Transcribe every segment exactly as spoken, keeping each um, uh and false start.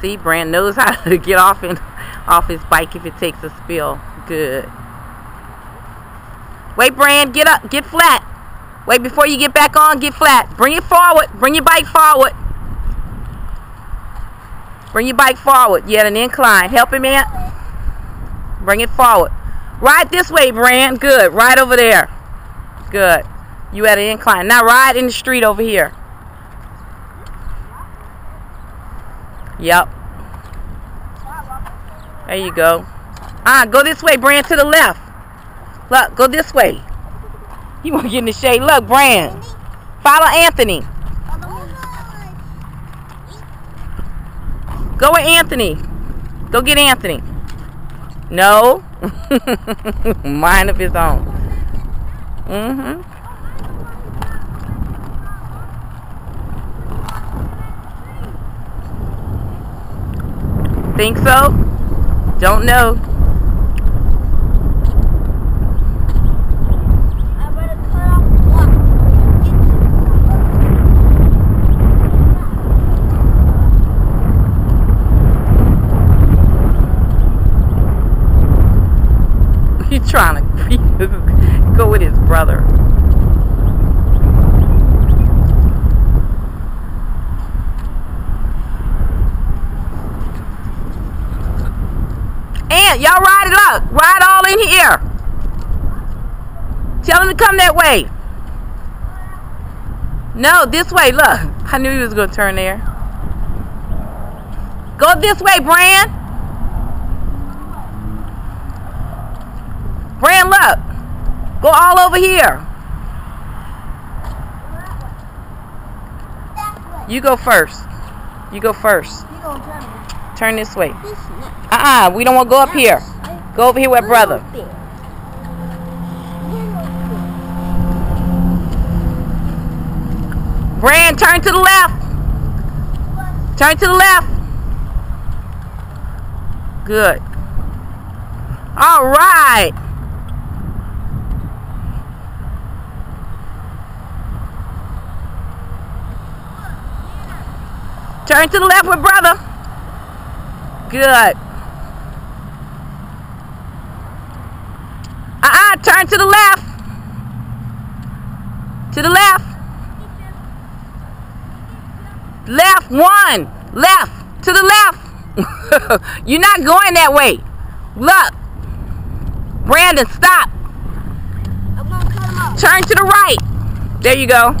See, Brand knows how to get off and off his bike if it takes a spill. Good. Wait, Brand, get up, get flat. Wait, before you get back on, get flat. Bring it forward. Bring your bike forward. Bring your bike forward. You had an incline. Help him, man. Bring it forward. Ride this way, Brand. Good. Ride over there. Good. You had an incline. Now ride in the street over here. Yep. There you go. Ah, go this way, Brand, to the left. Look, go this way. You want to get in the shade. Look, Brand. Follow Anthony. Go with Anthony. Go get Anthony. No. Mind of his own. Mm-hmm. Think so? Don't know. I'm gonna cut off the block. He's trying to go with his brother. Y'all ride it up. Ride all in here. Tell him to come that way. No, this way. Look, I knew he was going to turn there. Go this way, Brand. Brand, look. Go all over here. You go first. You go first. Turn this way. Uh-uh, we don't want to go up here. Go over here with brother. Brand, turn to the left. Turn to the left. Good. All right. Turn to the left with brother. Good. Uh-uh, turn to the left. To the left. Left one. Left. To the left. You're not going that way. Look. Brandon, stop. Turn to the right. There you go.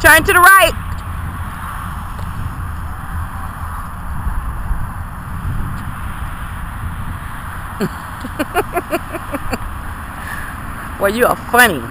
Turn to the right. Well, you are funny.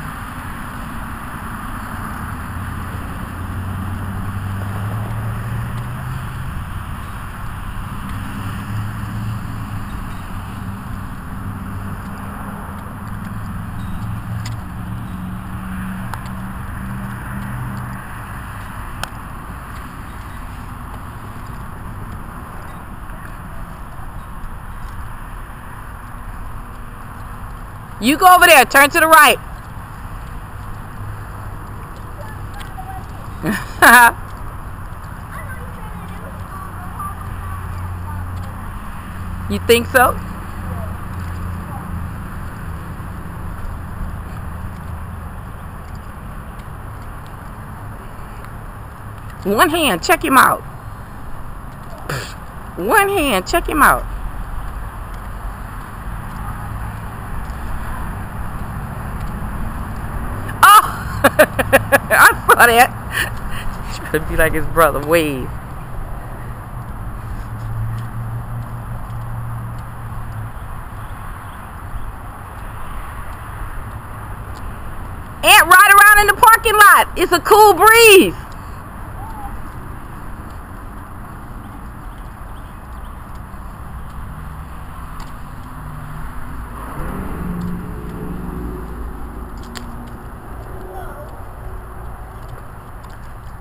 You go over there. Turn to the right. You think so? One hand. Check him out. One hand. Check him out. I saw that. He's trying to be like his brother. Wave. And ride around in the parking lot. It's a cool breeze.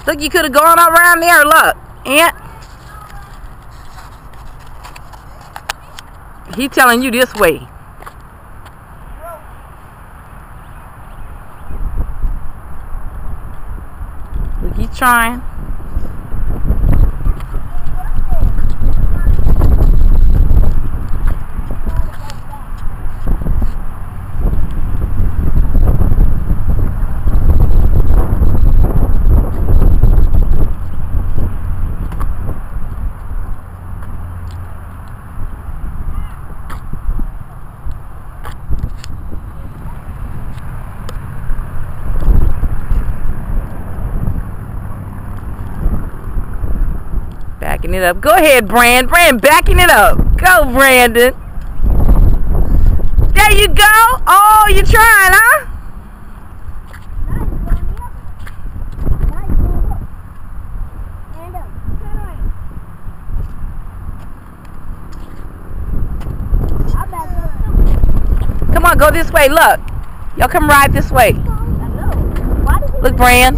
Look, you could have gone up around there. Look, Aunt. He telling you this way. Look, he's trying. Backing it up. Go ahead, Brand. Brand, backing it up. Go, Brandon. There you go. Oh, you're trying, huh? Come on, go this way. Look. Y'all come ride this way. Look, Brand.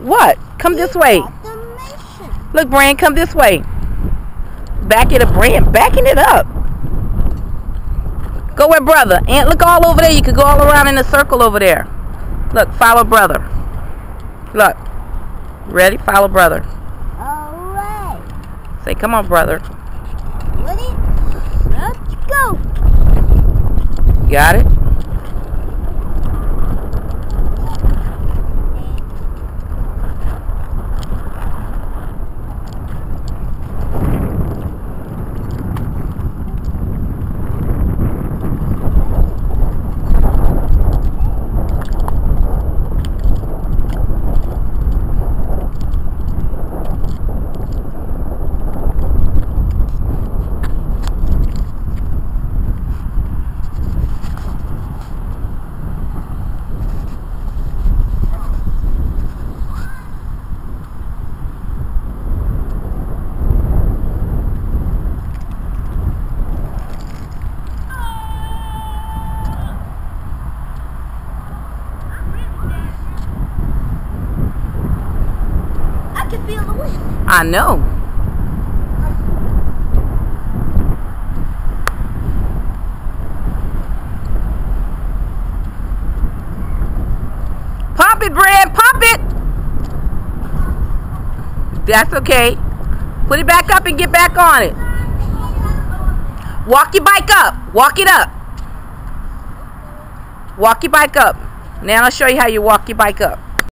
What? Come this way. Look, Brand, come this way. Back it up, Brand. Backing it up. Go with brother. Aunt, look all over there. You could go all around in a circle over there. Look, follow brother. Look. Ready? Follow brother. All right. Say, come on, brother. Ready? Let's go. Got it? I know. Pop it, Brad. Pop it. That's okay. Put it back up and get back on it. Walk your bike up. Walk it up. Walk your bike up. Now I'll show you how you walk your bike up.